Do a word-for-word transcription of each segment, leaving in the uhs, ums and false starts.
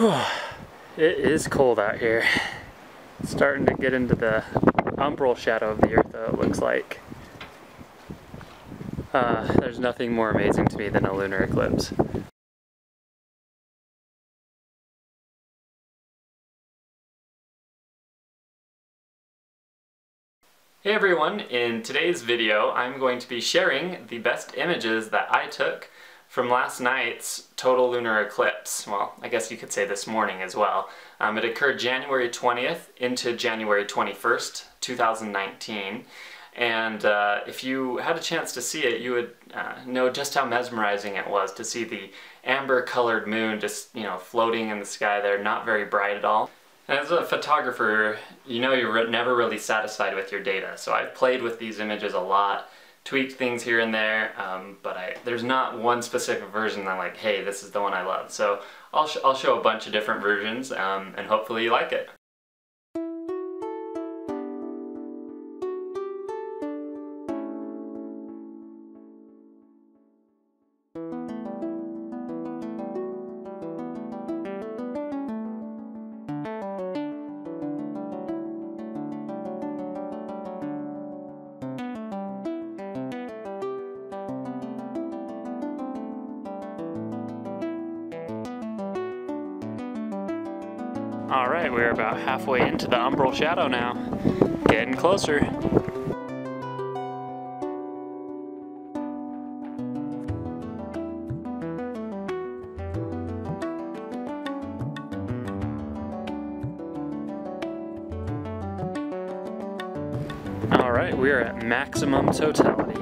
It is cold out here. It's starting to get into the umbral shadow of the earth, though, it looks like. Uh, there's nothing more amazing to me than a lunar eclipse. Hey everyone, in today's video I'm going to be sharing the best images that I took from last night's total lunar eclipse. Well, I guess you could say this morning as well. Um, it occurred January twentieth into January twenty-first, two thousand nineteen. And uh, if you had a chance to see it, you would uh, know just how mesmerizing it was to see the amber-colored moon just, you know, floating in the sky there, not very bright at all. And as a photographer, you know you're re- never really satisfied with your data, so I've played with these images a lot, tweaked things here and there, um, but I, there's not one specific version that I'm like, hey, this is the one I love. So I'll, sh- I'll show a bunch of different versions, um, and hopefully you like it. Alright, we're about halfway into the umbral shadow now. Getting closer. Alright, we're at maximum totality.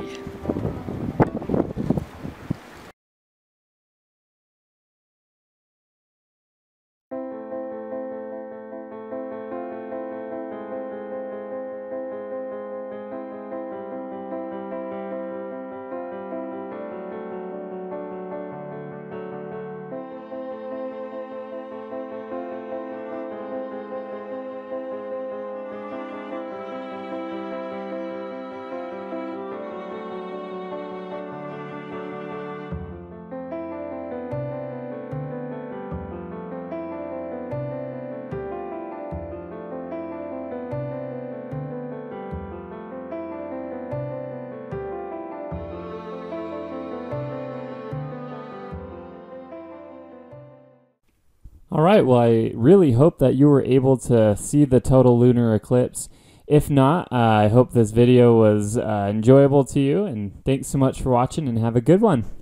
All right, well, I really hope that you were able to see the total lunar eclipse. If not, uh, I hope this video was uh, enjoyable to you, and thanks so much for watching, and have a good one.